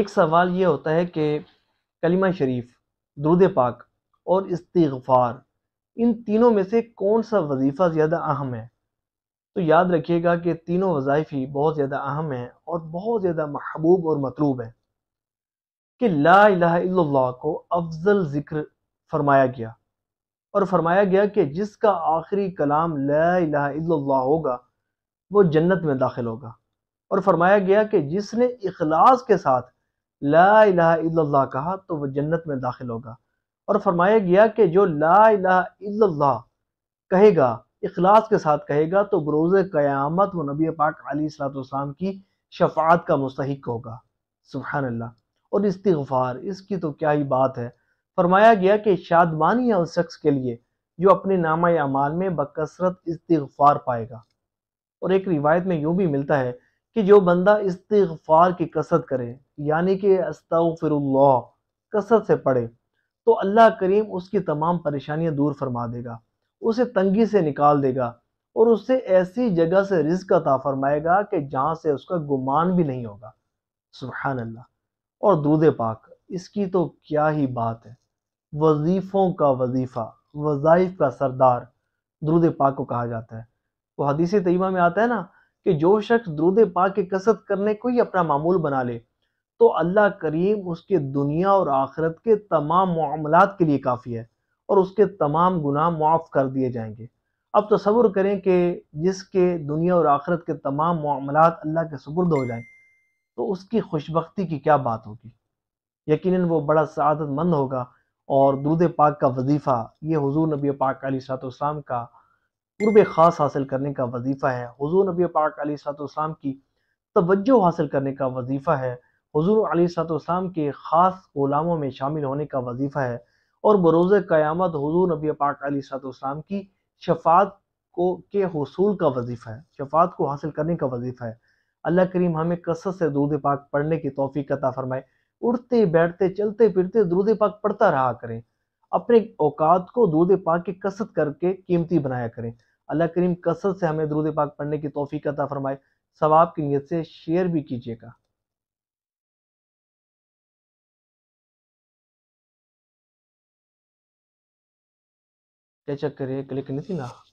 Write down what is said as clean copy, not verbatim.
एक सवाल ये होता है कि कलिमा शरीफ, दुरूद पाक और इस्तिग़फ़ार, इन तीनों में से कौन सा वजीफ़ा ज़्यादा अहम है? तो याद रखिएगा कि तीनों वज़ाइफ़ ही बहुत ज़्यादा अहम हैं और बहुत ज़्यादा महबूब और मतलूब हैं कि ला इलाहा इल्लल्लाह को अफजल ज़िक्र फरमाया गया और फरमाया गया कि जिसका आखिरी कलाम ला इलाहा इल्लल्लाह होगा वो जन्नत में दाखिल होगा। और फरमाया गया कि जिसने इखलास के साथ ला इलाहा इल्लल्लाह कहा तो वह जन्नत में दाखिल होगा। और फरमाया गया कि जो ला इलाहा इल्लल्लाह कहेगा, इखलास के साथ कहेगा, तो बरोज़ क़यामत वो नबी पाक अलैहिस्सलाम की शफाअत का मुस्तहिक होगा। सुबहानल्लाह। और इस्तिग़फ़ार, इसकी तो क्या ही बात है। फरमाया गया कि शादमानी है उस शख्स के लिए जो अपने नामा अमाल में बकसरत इस्तिग़फ़ार पाएगा। और एक रिवायत में यूँ भी मिलता है कि जो बंदा इस्तिग़फ़ार की कसरत करे, यानी कि अस्तग़फ़िरुल्लाह कसरत से पढ़े, तो अल्लाह करीम उसकी तमाम परेशानियाँ दूर फरमा देगा, उसे तंगी से निकाल देगा और उससे ऐसी जगह से रिज़्क़ अता फरमाएगा कि जहाँ से उसका गुमान भी नहीं होगा। सुबहानल्लाह। और दुरूद पाक, इसकी तो क्या ही बात है। वजीफ़ों का वजीफ़ा, वज़ाइफ़ का सरदार दुरूद पाक को कहा जाता है। वो हदीस तय्यबा में आता है ना कि जो शख्स दुरूद पाक की कसरत करने को ही अपना मामूल बना ले तो अल्लाह करीम उसके दुनिया और आखिरत के तमाम मुआमलात के लिए काफ़ी है और उसके तमाम गुनाह माफ़ कर दिए जाएंगे। अब तसव्वुर करें कि जिसके दुनिया और आखिरत के तमाम मुआमलात अल्लाह के सुपुर्द हो जाएं तो उसकी खुशबख्ती की क्या बात होगी। यकीनन वो बड़ा सआदतमंद होगा। और दुरूद पाक का वजीफ़ा, ये हुजूर नबी पाक अलैहिस्सलाम का क़ुर्ब ख़ास हासिल करने का वजीफ़ा है, हुजूर नबी पाक अलैहिस्सलाम की तवज्जो हासिल करने का वजीफ़ा है, हुजूर अलैहिस्सलाम के ख़ास ग़ुलामों में शामिल होने का वजीफ़ा है और बरोज़ क़यामत हुजूर नबी पाक अलैहिस्सलाम की शफ़ाअत को के हुसूल का वजीफ़ा है, शफ़ाअत को हासिल करने का वजीफ़ा है। अल्लाह करीम हमें कसरत से दुरूद पाक पढ़ने की तौफ़ीक़ अता फ़रमाए। उठते बैठते चलते फिरते दुरूद पाक पढ़ता रहा करें। अपने औकात को दुरूद पाक की कसरत करके कीमती बनाया करें। अल्लाह करीम कसरत से हमें दुरूद पाक पढ़ने की तौफ़ीक़ अता फ़रमाए। सवाब की नियत से शेयर भी कीजिएगा। क्या चक्कर है, क्लिक नहीं थी ना।